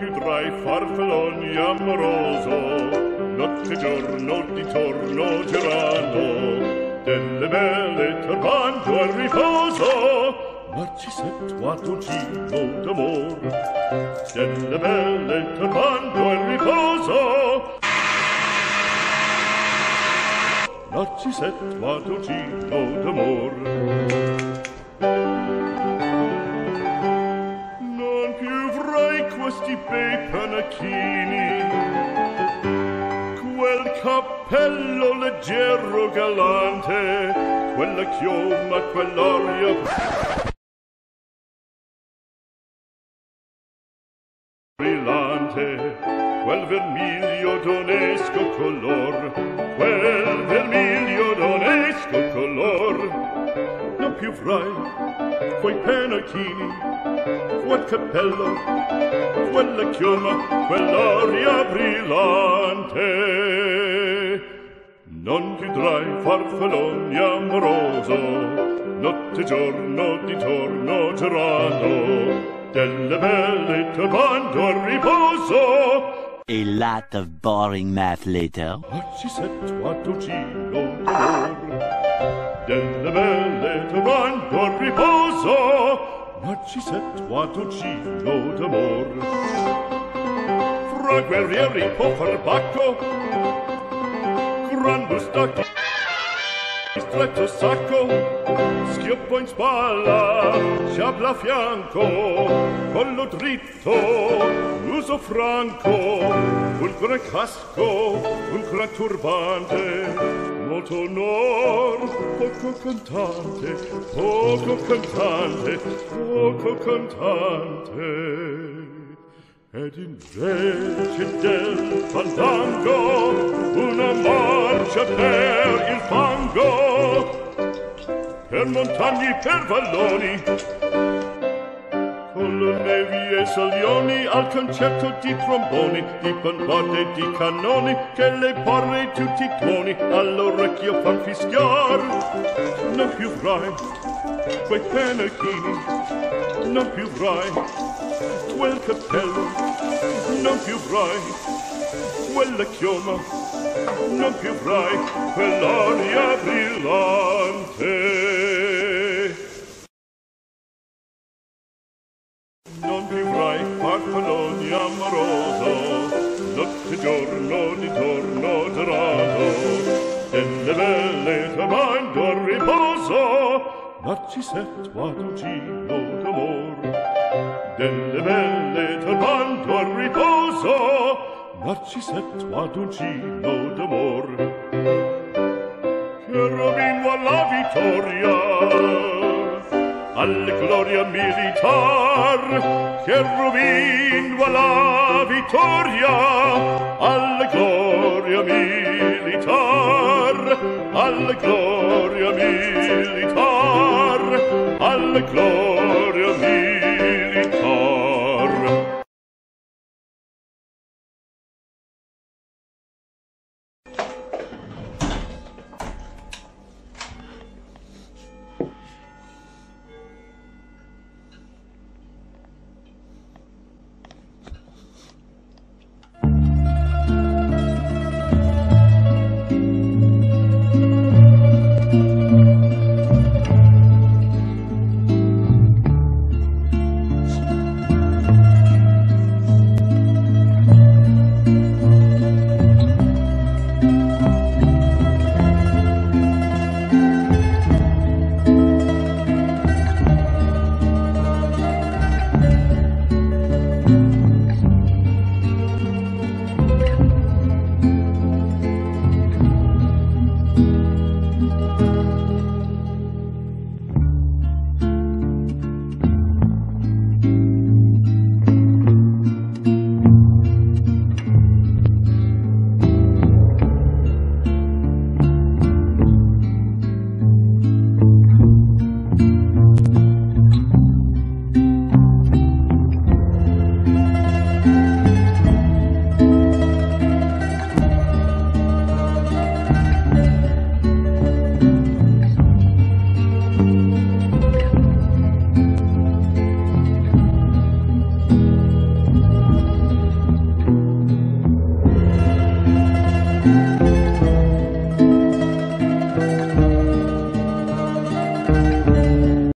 più tra i farfalloni amoroso, notte e giorno di torno girando, delle belle turbando al riposo. Narcisetto a Togino d'amor, delle belle turbando al riposo. Narcisetto a Togino d'amor. Non più vorrei questi bei panacchini, quel cappello leggero galante, quella chioma, quell'aria brillante, quel vermiglio d'onesco color, quel vermiglio d'onesco color. Non più avrai quei pennacchini, quel cappello, quella chioma, quell'aria brillante. Non chiudrai farfalloni amoroso, notte e giorno di torno girando, delle belle turbando al riposo. A lot of boring math later. Narcisetto a Togino d'amor, delle belle turbando al riposo. Narcisetto a Togino d'amor. Fra guerrieri poverbacco, gran bustacco, stretto sacco, schioppo in spalla, sciabla a fianco, collo dritto, l'uso franco, un gran casco, un gran turbante, molto onor, poco cantante, poco cantante, poco cantante. Ed invece del fandango, una marcia per il fango, per montagne, per valloni, con le nevi e salioni, al concerto di tromboni, di bombarde e di cannoni, che le porre tutti i tuoni, all'orecchio fan fischiar. Non più avrai quei pennacchini, non più avrai quel cappello, non più avrai quella chioma, non più avrai quell'aria brillante. Non più avrai farfalloni amoroso, notte e giorno di torno girato, delle belle turbando al riposo. Narcisetto a Togino d'amor, delle belle turbando al riposo. Narcisetto a Togino d'amor, che rovino alla vittoria, alla gloria militar, che rovino alla vittoria, alla gloria militar, alla gloria militar, alla gloria militar.